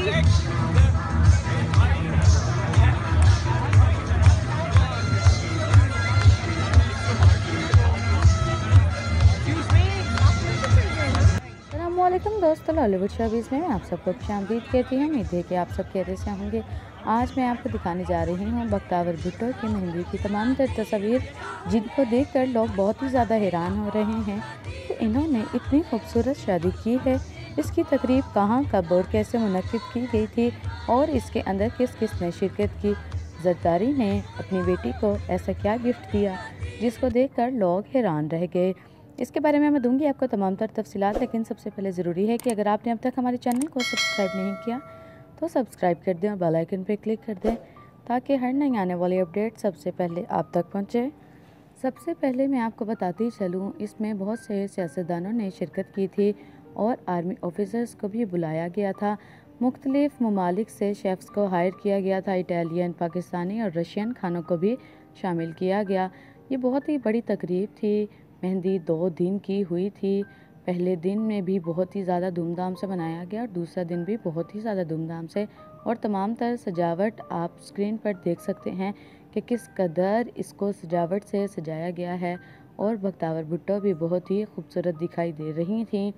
अस्सलामुअलैकुम दोस्तों, लॉलीवुड शोबीज़ में आप सबको खुशामदीद कहती हूँ। उम्मीद है कि आप सब कहते से होंगे। आज मैं आपको दिखाने जा रही हूँ बख्तावर भुट्टो की मेहंदी की तमाम तर तस्वीर, जिनको देखकर लोग बहुत ही ज़्यादा हैरान हो रहे हैं कि इन्होंने इतनी खूबसूरत शादी की है। इसकी तकरीब कहाँ, कब और कैसे मुनक़िद की गई थी और इसके अंदर किस किस ने शिरकत की। जरदारी ने अपनी बेटी को ऐसा क्या गिफ्ट दिया जिसको देखकर लोग हैरान रह गए। इसके बारे में मैं दूंगी आपको तमाम तर तफसीलात, लेकिन सबसे पहले ज़रूरी है कि अगर आपने अब तक हमारे चैनल को सब्सक्राइब नहीं किया तो सब्सक्राइब कर दें और बेल आइकन पर क्लिक कर दें ताकि हर नई आने वाली अपडेट सबसे पहले आप तक पहुँचे। सबसे पहले मैं आपको बताती चलूँ, इसमें बहुत से सियासतदानों ने शिरकत की थी और आर्मी ऑफिसर्स को भी बुलाया गया था। मुख्तलिफ ममालिक से शेफ़्स को हायर किया गया था। इटालियन, पाकिस्तानी और रशियन खानों को भी शामिल किया गया। ये बहुत ही बड़ी तकरीब थी। मेहंदी 2 दिन की हुई थी। पहले दिन में भी बहुत ही ज़्यादा धूमधाम से मनाया गया और दूसरा दिन भी बहुत ही ज़्यादा धूमधाम से, और तमाम तरह सजावट आप स्क्रीन पर देख सकते हैं कि किस कदर इसको सजावट से सजाया गया है। और बख्तावर भुट्टो भी बहुत ही खूबसूरत दिखाई दे रही थी।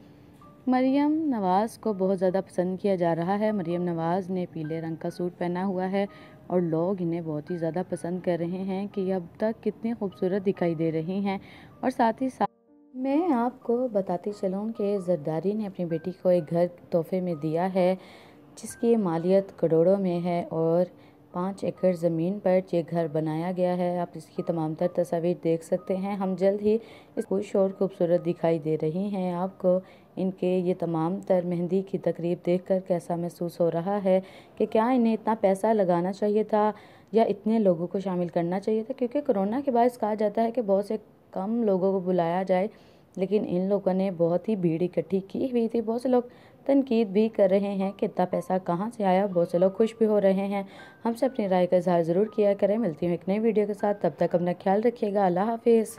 मरियम नवाज़ को बहुत ज़्यादा पसंद किया जा रहा है। मरियम नवाज़ ने पीले रंग का सूट पहना हुआ है और लोग इन्हें बहुत ही ज़्यादा पसंद कर रहे हैं कि अब तक कितनी खूबसूरत दिखाई दे रही हैं। और साथ ही साथ मैं आपको बताती चलूँ कि जरदारी ने अपनी बेटी को एक घर तोहफे में दिया है जिसकी मालियत करोड़ों में है और 5 एकड़ ज़मीन पर ये घर बनाया गया है। आप इसकी तमाम तर तस्वीर देख सकते हैं। हम जल्द ही इस खुश और खूबसूरत दिखाई दे रही हैं। आपको इनके ये तमाम तर मेहंदी की तकरीब देखकर कैसा महसूस हो रहा है कि क्या इन्हें इतना पैसा लगाना चाहिए था या इतने लोगों को शामिल करना चाहिए था, क्योंकि कोरोना के बाद कहा जाता है कि बहुत से कम लोगों को बुलाया जाए, लेकिन इन लोगों ने बहुत ही भीड़ इकट्ठी की हुई थी। बहुत से लोग तनकीद भी कर रहे हैं कि इतना पैसा कहाँ से आया। बहुत से लोग खुश भी हो रहे हैं। हमसे अपनी राय का इजहार ज़रूर किया करें। मिलती हूँ एक नई वीडियो के साथ, तब तक अपना ख्याल रखिएगा। अल्लाह हाफिज़।